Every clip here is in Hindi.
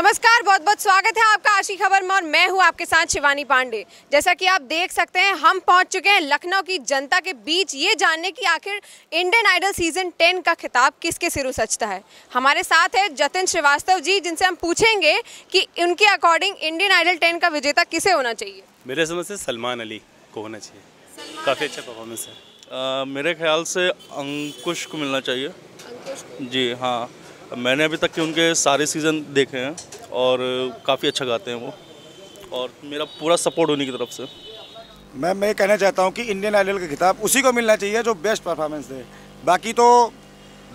नमस्कार, बहुत बहुत स्वागत है आपका आशी खबर में और मैं हूं आपके साथ शिवानी पांडे। जैसा कि आप देख सकते हैं हम पहुंच चुके हैं लखनऊ की जनता के बीच ये जानने की आखिर इंडियन आइडल सीजन 10 का खिताब किसके सिरों सजता है। हमारे साथ है जतिन श्रीवास्तव जी, जिनसे हम पूछेंगे कि उनके अकॉर्डिंग इंडियन आइडल 10 का विजेता किसे होना चाहिए। मेरे समझ से सलमान अली को होना चाहिए, काफ़ी अच्छा परफॉर्मेंस है। मेरे ख्याल से अंकुश को मिलना चाहिए जी। हाँ, मैंने अभी तक के उनके सारे सीज़न देखे हैं और काफ़ी अच्छा गाते हैं वो, और मेरा पूरा सपोर्ट उन्हीं की तरफ से। मैं कहना चाहता हूं कि इंडियन आइडल का खिताब उसी को मिलना चाहिए जो बेस्ट परफॉर्मेंस दे। बाकी तो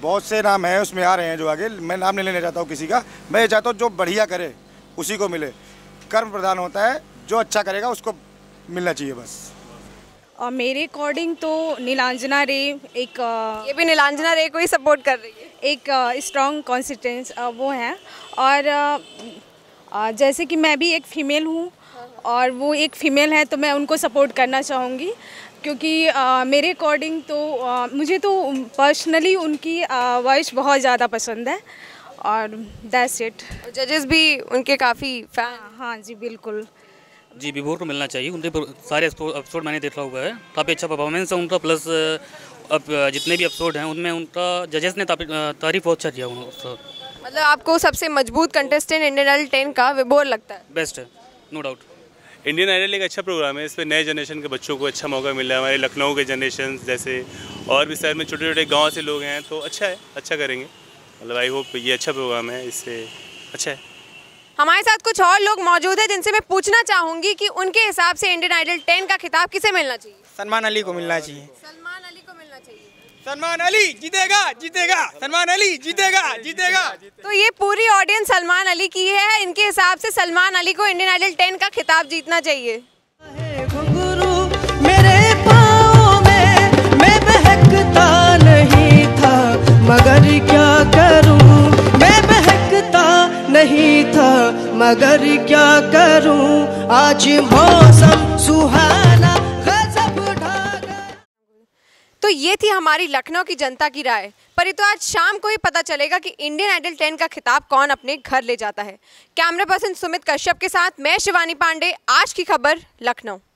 बहुत से नाम हैं उसमें आ रहे हैं जो आगे, मैं नाम नहीं लेना चाहता हूं किसी का। मैं ये चाहता हूँ जो बढ़िया करे उसी को मिले, कर्म प्रधान होता है, जो अच्छा करेगा उसको मिलना चाहिए बस। और मेरे अकॉर्डिंग तो नीलांजना रे एक ये भी नीलांजना रे को ही सपोर्ट कर रही है, एक स्ट्रॉन्ग कॉन्सिस्टेंस वो हैं। और जैसे कि मैं भी एक फ़ीमेल हूँ और वो एक फ़ीमेल है, तो मैं उनको सपोर्ट करना चाहूँगी क्योंकि मेरे अकॉर्डिंग तो मुझे तो पर्सनली उनकी वॉइस बहुत ज़्यादा पसंद है। और दैट्स इट। जजेस भी उनके काफ़ी फैन। हाँ जी बिल्कुल जी, विभोर को मिलना चाहिए। उनके सारे एपिसोड मैंने देखा हुआ है, काफ़ी अच्छा परफॉर्मेंस है उनका। प्लस अब जितने भी एपिसोड हैं उनमें उनका जजेस ने तारीफ बहुत अच्छा किया। मतलब आपको सबसे मजबूत कंटेस्टेंट इंडियन आइडल 10 का विभोर लगता है? बेस्ट है, नो डाउट। इंडियन आइडल एक अच्छा प्रोग्राम है, इस पर नए जनरेशन के बच्चों को अच्छा मौका मिला है। हमारे लखनऊ के जनरेशन जैसे और भी शहर में छोटे छोटे गाँव से लोग हैं, तो अच्छा है, अच्छा करेंगे। मतलब आई होप ये अच्छा प्रोग्राम है, इससे अच्छा है। हमारे साथ कुछ और लोग मौजूद हैं जिनसे मैं पूछना चाहूँगी कि उनके हिसाब से इंडियन आइडल 10 का खिताब किसे मिलना चाहिए। सलमान अली को मिलना चाहिए। सलमान अली को मिलना चाहिए। सलमान अली जीतेगा, जीतेगा। सलमान अली जीतेगा, जीतेगा। तो ये पूरी ऑडियंस सलमान अली की है, इनके हिसाब से सलमान अली को इंडियन आइडल 10 का खिताब जीतना चाहिए। मगर क्या करूं आज मौसम सुहाना गजब ढागा। तो ये थी हमारी लखनऊ की जनता की राय, पर ये तो आज शाम को ही पता चलेगा कि इंडियन आइडल 10 का खिताब कौन अपने घर ले जाता है। कैमरा पर्सन सुमित कश्यप के साथ मैं शिवानी पांडे, आज की खबर लखनऊ।